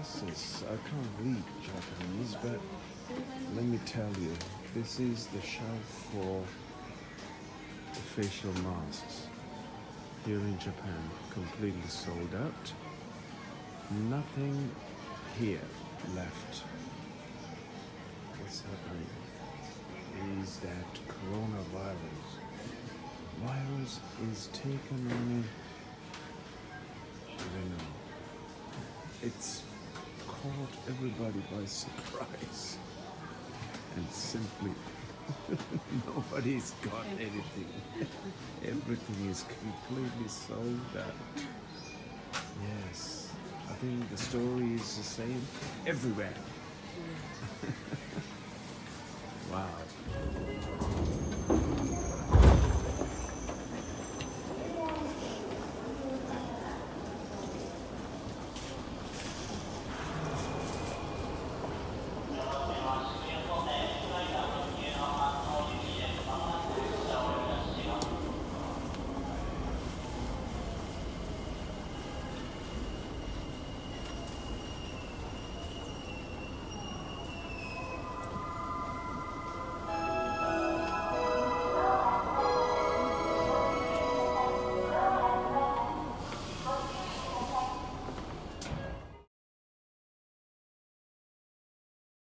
This is, I can't read Japanese, but let me tell you, this is the shelf for the facial masks here in Japan, completely sold out. Nothing here left. What's happening is that coronavirus is taken on, I don't know, it's caught everybody by surprise, and simply nobody's got anything. Everything is completely sold out. Yes, I think the story is the same everywhere. Wow.